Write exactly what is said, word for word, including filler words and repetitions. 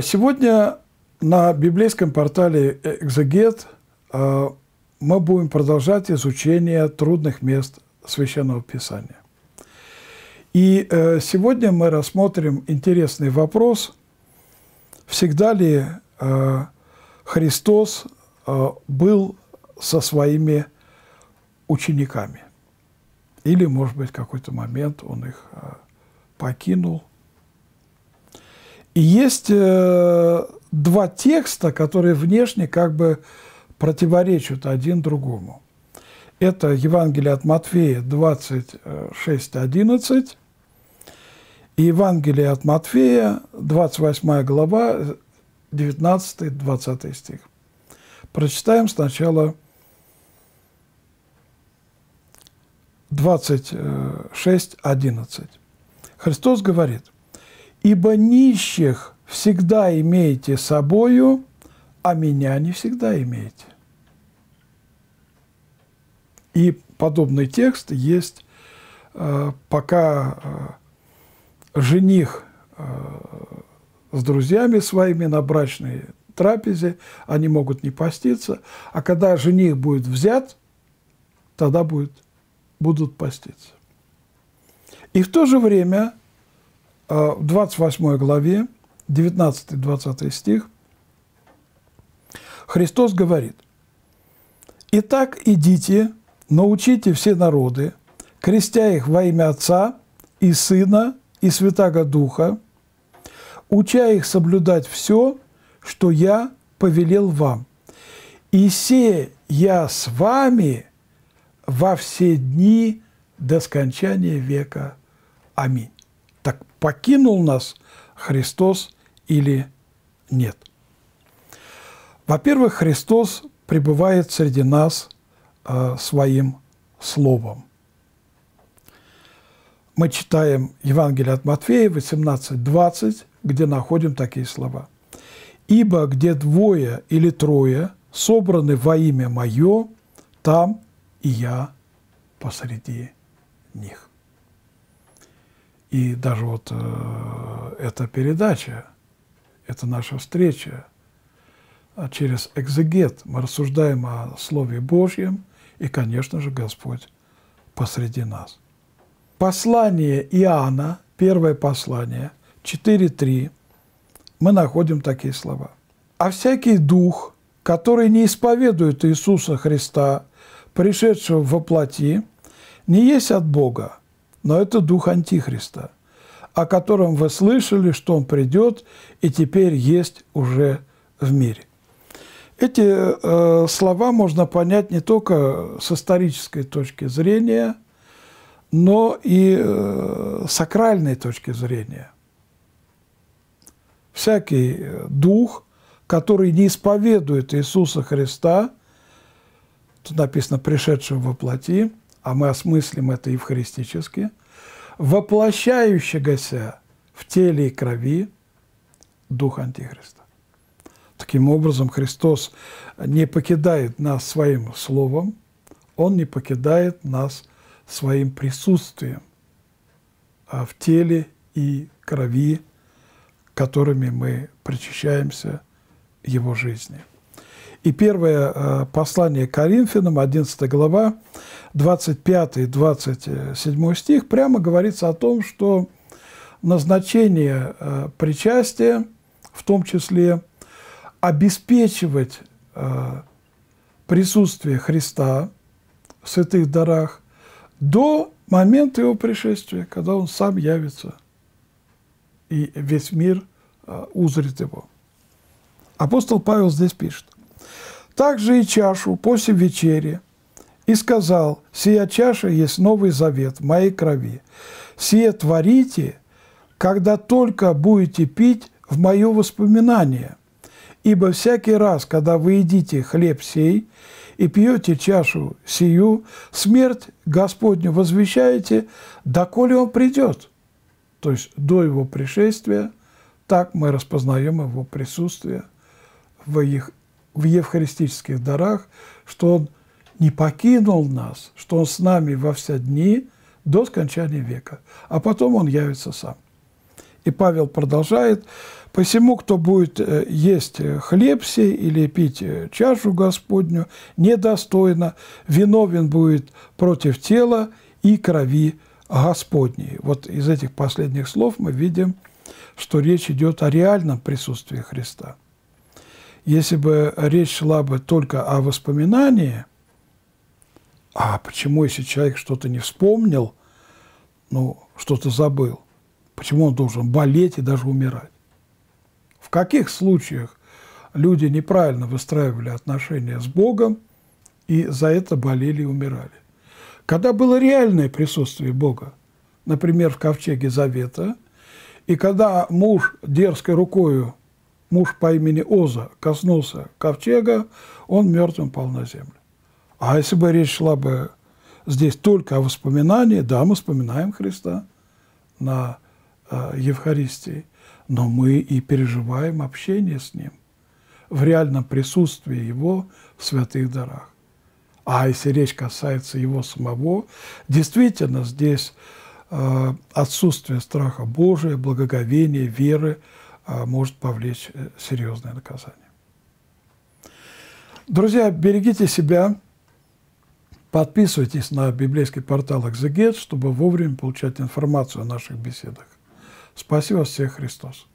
Сегодня на библейском портале «Экзегет» мы будем продолжать изучение трудных мест Священного Писания. И сегодня мы рассмотрим интересный вопрос, всегда ли Христос был со своими учениками, или, может быть, в какой-то момент Он их покинул. И есть э, два текста, которые внешне как бы противоречат один другому. Это Евангелие от Матфея двадцать шесть, одиннадцать и Евангелие от Матфея двадцать восьмая глава, девятнадцатый-двадцатый стих. Прочитаем сначала двадцать шесть, одиннадцать. Христос говорит: «Ибо нищих всегда имеете собою, а меня не всегда имеете». И подобный текст есть, пока жених с друзьями своими на брачной трапезе, они могут не поститься, а когда жених будет взят, тогда будет, будут поститься. И в то же время в двадцать восьмой главе, девятнадцатый-двадцатый стих, Христос говорит: «Итак, идите, научите все народы, крестя их во имя Отца и Сына и Святаго Духа, уча их соблюдать все, что Я повелел вам. И се Я с вами во все дни до скончания века. Аминь». Так покинул нас Христос или нет? Во-первых, Христос пребывает среди нас э, своим Словом. Мы читаем Евангелие от Матфея восемнадцать, двадцать, где находим такие слова: «Ибо где двое или трое собраны во имя Мое, там и Я посреди них». И даже вот э, эта передача, это наша встреча через экзегет. Мы рассуждаем о Слове Божьем, и, конечно же, Господь посреди нас. Послание Иоанна, первое послание, четыре, три, мы находим такие слова: «А всякий дух, который не исповедует Иисуса Христа, пришедшего во плоти, не есть от Бога, но это дух Антихриста, о котором вы слышали, что он придет, и теперь есть уже в мире». Эти э, слова можно понять не только с исторической точки зрения, но и э, сакральной точки зрения. Всякий дух, который не исповедует Иисуса Христа, тут написано «пришедшего во плоти», а мы осмыслим это евхаристически, воплощающегося в теле и крови дух Антихриста. Таким образом, Христос не покидает нас своим словом, Он не покидает нас своим присутствием в теле и крови, которыми мы причащаемся Его жизни. И первое послание Коринфянам, одиннадцатая глава, двадцать пятый-двадцать седьмой стих, прямо говорится о том, что назначение причастия, в том числе обеспечивать присутствие Христа в святых дарах до момента Его пришествия, когда Он сам явится, и весь мир узрит Его. Апостол Павел здесь пишет: «Также и чашу после вечери, и сказал: сия чаша есть новый завет в моей крови. Сие творите, когда только будете пить в мое воспоминание. Ибо всякий раз, когда вы едите хлеб сей и пьете чашу сию, смерть Господню возвещаете, доколе Он придет». То есть до Его пришествия, так мы распознаем Его присутствие в их в евхаристических дарах, что Он не покинул нас, что Он с нами во все дни до скончания века, а потом Он явится сам. И Павел продолжает: «Посему, кто будет есть хлеб сей или пить чашу Господню недостойно, виновен будет против тела и крови Господней». Вот из этих последних слов мы видим, что речь идет о реальном присутствии Христа. Если бы речь шла бы только о воспоминании, а почему, если человек что-то не вспомнил, ну, что-то забыл, почему он должен болеть и даже умирать? В каких случаях люди неправильно выстраивали отношения с Богом и за это болели и умирали? Когда было реальное присутствие Бога, например, в Ковчеге Завета, и когда муж дерзкой рукою, муж по имени Оза, коснулся ковчега, он мертвым пал на землю. А если бы речь шла бы здесь только о воспоминании, да, мы вспоминаем Христа на э, Евхаристии, но мы и переживаем общение с Ним в реальном присутствии Его в святых дарах. А если речь касается Его самого, действительно здесь э, отсутствие страха Божия, благоговения, веры э, может повлечь серьезное наказание. Друзья, берегите себя, подписывайтесь на библейский портал «Экзегет», чтобы вовремя получать информацию о наших беседах. Спаси вас всех Христос!